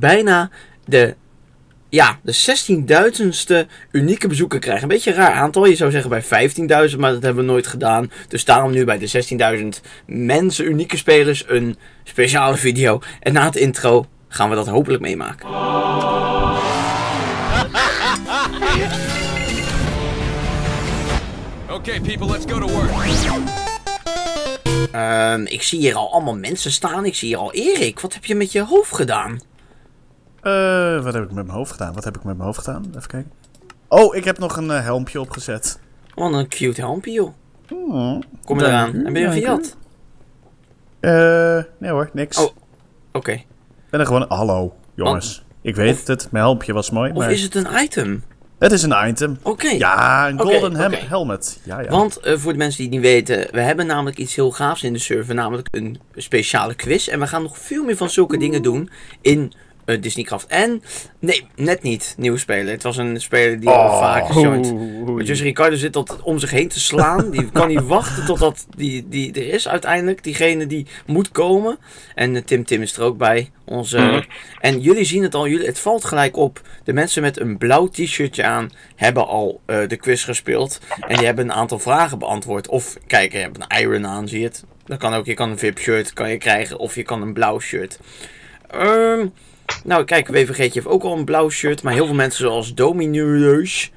bijna de, ja, de 16.000ste unieke bezoeker krijgen. Een beetje een raar aantal. Je zou zeggen bij 15.000, maar dat hebben we nooit gedaan. Dus daarom nu bij de 16.000 mensen, unieke spelers, een speciale video. En na het intro gaan we dat hopelijk meemaken. Oké, people, let's go to work. Ik zie hier al allemaal mensen staan. Ik zie hier al Erik. Wat heb je met je hoofd gedaan? Wat heb ik met mijn hoofd gedaan? Even kijken. Oh, ik heb nog een helmpje opgezet. Wat een cute helmpje, joh. Oh, kom eraan. En ben je gejat? Nee hoor, niks. Oh, oké. Ik ben er gewoon... Hallo, jongens. Oh, ik weet het, mijn helmpje was mooi, maar... Of is het een item? Het is een item. Oké. Ja, een golden helmet. Ja, ja. Want voor de mensen die het niet weten, we hebben namelijk iets heel gaafs in de server. Namelijk een speciale quiz. En we gaan nog veel meer van zulke dingen doen in Disneycraft. En, nee, net niet. Nieuwe speler. Het was een speler die al vaker joint. Maar dus Ricardo zit dat om zich heen te slaan. Die kan niet wachten totdat die er is uiteindelijk. Diegene die moet komen. En Tim is er ook bij. En jullie zien het al. Het valt gelijk op. De mensen met een blauw t-shirtje aan hebben al de quiz gespeeld. En die hebben een aantal vragen beantwoord. Of, kijk, je hebt een iron aan, zie je het. Dat kan ook. Je kan een VIP-shirt krijgen. Of je kan een blauw shirt. Nou, kijk, WVG'tje heeft ook al een blauw shirt. Maar heel veel mensen zoals Domino Neus.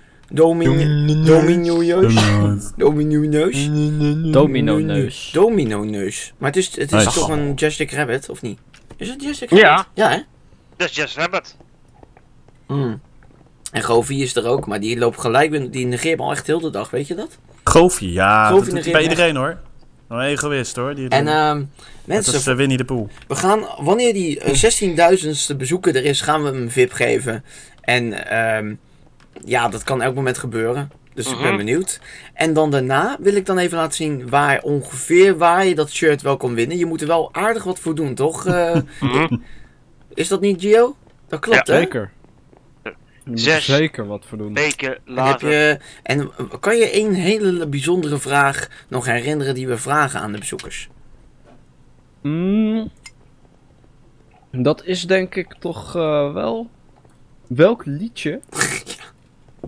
Maar het is toch een Jessica Rabbit, of niet? Is het Jessica Rabbit? Ja. Ja, hè? Dat is Jessica Rabbit. En Goofy is er ook, maar die loopt gelijk. Die negeert me al echt heel de dag, weet je dat? Goofy, ja. Goofy dat doet bij iedereen, hoor. Een egoïst, hoor. Mensen, dat is Winnie de Poel. We gaan, wanneer die 16.000ste bezoeker er is, gaan we hem een VIP geven. En ja, dat kan elk moment gebeuren. Dus ik ben benieuwd. En dan daarna wil ik dan even laten zien waar ongeveer je dat shirt wel kan winnen. Je moet er wel aardig wat voor doen, toch? Is dat niet, Gio? Dat klopt, ja, hè? Zeker. Je moet er zeker wat voor doen. Weken later. En kan je één hele bijzondere vraag nog herinneren die we vragen aan de bezoekers? Dat is denk ik toch wel... Welk liedje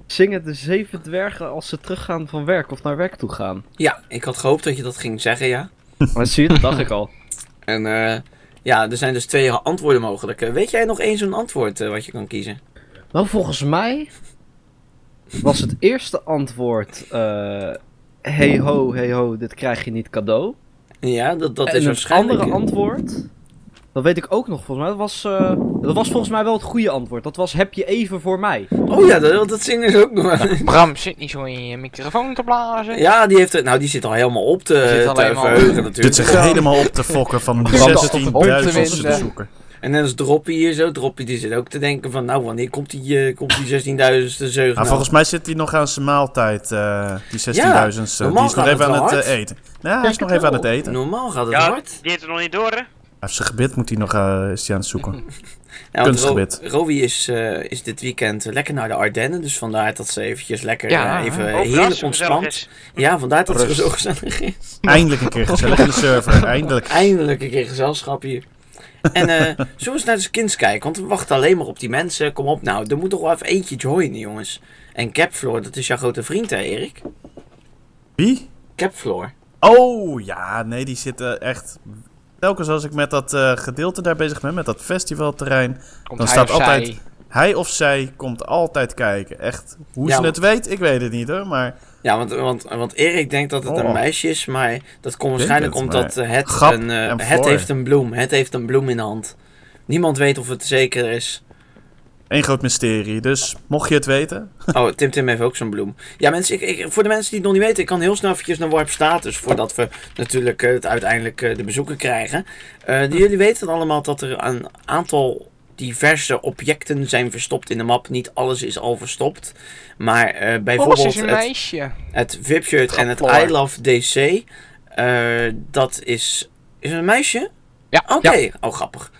zingen de 7 dwergen als ze teruggaan van werk of naar werk toe gaan? Ja, ik had gehoopt dat je dat ging zeggen, ja. Maar zie je, dat dacht ik al. En ja, er zijn dus 2 antwoorden mogelijk. Weet jij nog eens zo'n antwoord wat je kan kiezen? Nou, volgens mij was het eerste antwoord, hey ho, dit krijg je niet cadeau. Ja, dat is waarschijnlijk. Het andere antwoord, dat weet ik ook nog volgens mij, dat was volgens mij wel het goede antwoord. Dat was, heb je even voor mij. Oh ja, dat zingen ze ook nog. Ja, Bram zit niet zo in je microfoon te blazen. Ja, die heeft nou, die zit al helemaal op te verheugen natuurlijk. Dit is helemaal op te fokken van 16.000 bezoekers. En dan is Droppie hier zo. Droppie die zit ook te denken van, nou, wanneer komt die 16.000ste zeugen? Nou, volgens mij zit hij nog aan zijn maaltijd, die 16.000ste. Ja, die is nog even aan het eten. Ja, hij is nog even aan het eten. Normaal gaat het hard. Die heeft er nog niet door, hè? Hij heeft zijn gebit, moet hij nog, is hij aan het zoeken. Ja, kunstgebit. Rowie is dit weekend lekker naar de Ardennen, dus vandaar dat ze eventjes lekker heerlijk ontspant. Ja, vandaar dat het zo gezellig is. Eindelijk een keer gezellig in de server, eindelijk. Eindelijk een keer gezelschap hier. En zullen we eens naar de skins kijken, want we wachten alleen maar op die mensen. Kom op nou, er moet toch wel even eentje joinen, jongens. En Capfloor, dat is jouw grote vriend, hè, Erik? Wie? Capfloor. Oh, ja, nee, die zit echt... Telkens als ik met dat gedeelte daar bezig ben, met dat festivalterrein... Komt dan staat altijd... Zij. Hij of zij komt altijd kijken. Echt, hoe ze het weet, ik weet het niet, hoor, maar... Ja, want Erik denkt dat het een meisje is, maar dat komt waarschijnlijk omdat het heeft een bloem in de hand. Niemand weet of het zeker is. Eén groot mysterie, dus mocht je het weten... Oh, Tim heeft ook zo'n bloem. Ja, mensen, voor de mensen die het nog niet weten, ik kan heel snel eventjes naar Warp Status, voordat we natuurlijk uiteindelijk de bezoeker krijgen. Jullie weten allemaal dat er een aantal... diverse objecten zijn verstopt in de map. Niet alles is al verstopt. Maar bijvoorbeeld het VIP-shirt en het I Love DC. Dat is... Is het een meisje? Ja. Oké. Ja. Oh, grappig.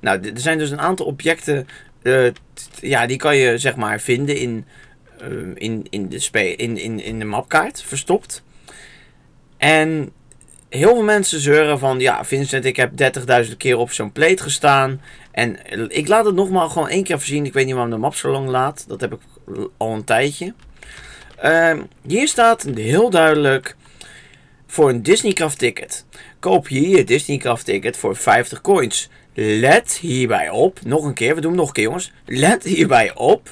Nou, er zijn dus een aantal objecten. Ja, die kan je zeg maar vinden in de mapkaart. Verstopt. En... Heel veel mensen zeuren van, ja, Vincent, ik heb 30.000 keer op zo'n plate gestaan. En ik laat het nogmaals gewoon 1 keer voorzien. Ik weet niet waarom de map zo lang laat. Dat heb ik al een tijdje. Hier staat heel duidelijk. Voor een Disneycraft ticket. Koop hier je Disneycraft ticket voor 50 coins. Let hierbij op. Nog een keer. We doen hem nog een keer, jongens. Let hierbij op.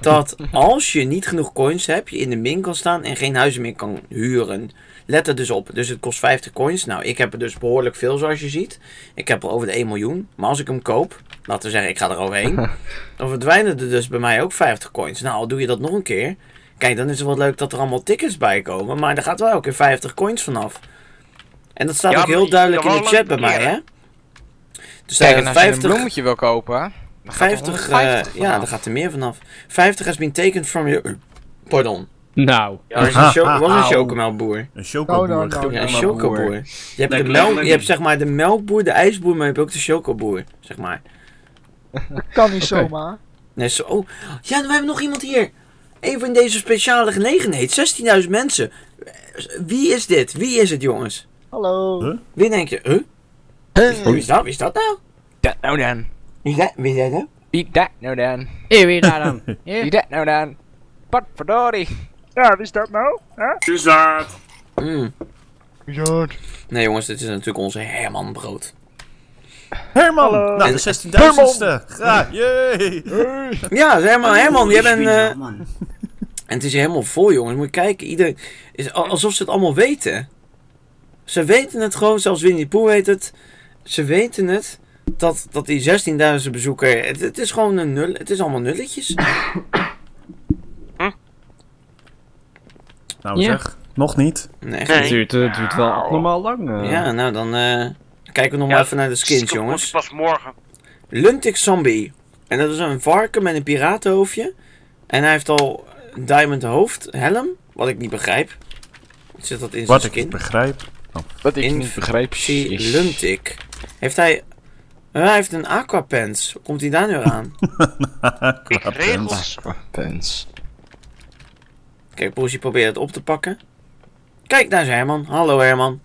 Dat als je niet genoeg coins hebt. Je in de min kan staan. En geen huizen meer kan huren. Let er dus op. Dus het kost 50 coins. Nou, ik heb er dus behoorlijk veel zoals je ziet. Ik heb er over de 1 miljoen. Maar als ik hem koop. Laten we zeggen ik ga er overheen. Dan verdwijnen er dus bij mij ook 50 coins. Nou, al doe je dat nog een keer. Kijk, dan is het wel leuk dat er allemaal tickets bij komen. Maar daar gaat wel elke keer 50 coins vanaf. En dat staat ook heel duidelijk in de chat bij mij, hè. Dus kijk, als je een bloemetje wil kopen, dan gaat 50, ja, daar gaat er meer vanaf. 50 has been taken from your... Pardon. Nou. Ja, was een chocomelkboer. Een chocomelkboer. Ja, een chocomelkboer. Je hebt zeg maar de melkboer, de ijsboer, maar je hebt ook de chocomelkboer, zeg maar. Dat kan niet zomaar. Nee, zo... Oh. Ja, we hebben nog iemand hier. Even in deze speciale gelegenheid. 16.000 mensen. Wie is dit? Wie is het, jongens? Hallo. Huh? Wie denk je? Huh? Wie is dat? Wie is dat nou? Dat nou dan. Wie is dat? Wie is dat nou? Wie dat nou dan? Wie is dat dan? Wie dat nou dan? Potverdorie. Ja, wie is dat nou? Wie is dat? Wie is dat? Nee jongens, dit is natuurlijk onze Herman Brood. Herman! Hallo. Nou, de 16.000ste. Graag. Jee. Ja, Herman, jij bent... En het is helemaal vol, jongens. Moet je kijken, iedereen... Is alsof ze het allemaal weten. Ze weten het gewoon, zelfs Winnie de Poel weet het. Ze weten het, dat die 16.000 bezoeker... Het is gewoon een nul... Het is allemaal nulletjes. Nou zeg, nog niet. Nee, het duurt wel normaal lang. Ja, nou dan... Kijken we nog maar even naar de skins, jongens. Pas morgen. Luntik Zombie. En dat is een varken met een piratenhoofdje. En hij heeft al een diamond hoofd, helm. Wat ik niet begrijp. Zit dat in zijn skin? Wat ik niet begrijp. Luntik. Heeft hij... Hij heeft een aquapants. Hoe komt hij daar nu aan? Aquapants. Kijk, Poesie probeert het op te pakken. Kijk, daar is Herman. Hallo Herman.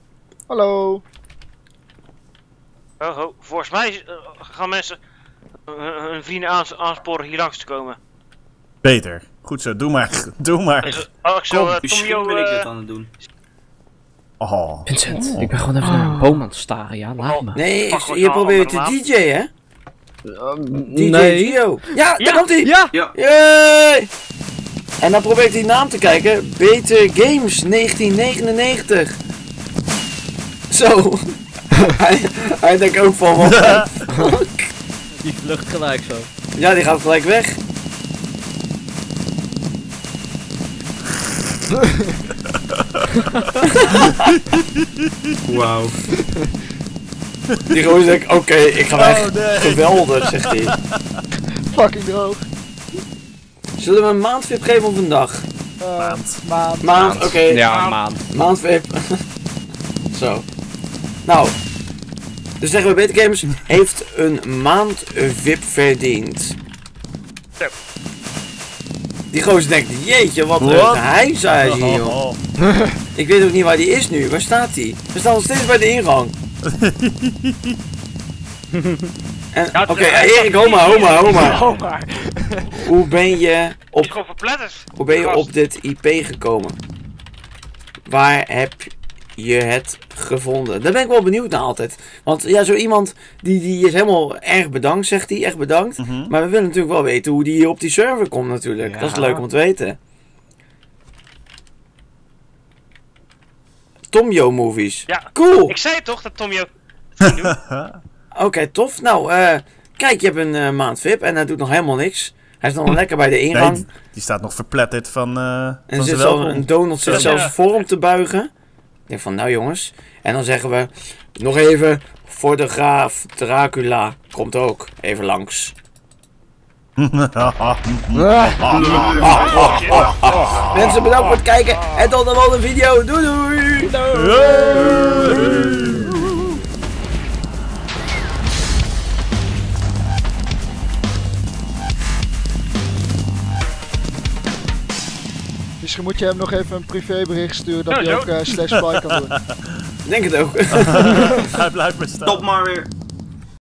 Hallo. Oh, volgens mij gaan mensen hun vrienden aansporen hier langs te komen. Beter. Goed zo, doe maar. Doe maar. Oh, ik zou Tomio ben ik dit aan het doen. Oh. Vincent, ik ben gewoon even naar een boom aan het staren, ja? Laat me. Nee, je probeert te DJ, hè? DJ Gio. Ja, daar komt hij! Ja! Yay! En dan probeert hij naam te kijken. Better Games 1999. Zo. Hij denkt ook van wat. Die vlucht gelijk zo. Ja, die gaat gelijk weg. Wauw. Die gewoon denkt, oké, ik ga weg. Geweldig, zegt hij. Fucking droog. Zullen we een maandvip geven of een dag? Maand. Oké. Ja, maand. Maandvip. Zo. Nou. Dus zeggen we, Better Games heeft een maand VIP verdiend. Die gozer denkt, jeetje, wat een heisa is hier, joh. Ik weet ook niet waar die is nu. Waar staat die? We staan nog steeds bij de ingang. Oké, Erik, homa. Hoe ben je op dit IP gekomen? Waar heb je het gevonden? Daar ben ik wel benieuwd naar altijd. Want ja, zo iemand die is helemaal erg bedankt, zegt hij. Echt bedankt. Maar we willen natuurlijk wel weten hoe die hier op die server komt natuurlijk. Ja. Dat is leuk om te weten. Tomio Movies. Ja. Cool. Ik zei toch dat Tomio... Oké, tof. Nou, kijk, je hebt een maand VIP en hij doet nog helemaal niks. Hij is nog lekker bij de ingang. Nee, die staat nog verpletterd van... en zit een donut zit zelfs voor om te buigen. Ik denk van, nou jongens. En dan zeggen we, nog even, voor de graaf Dracula komt ook even langs. Mensen, bedankt voor het kijken. En tot de volgende video. Doei doei. Dus moet je hem nog even een privébericht sturen dat hij ook /spy kan doen. Denk het ook. Hij blijft maar staan. Stop maar weer.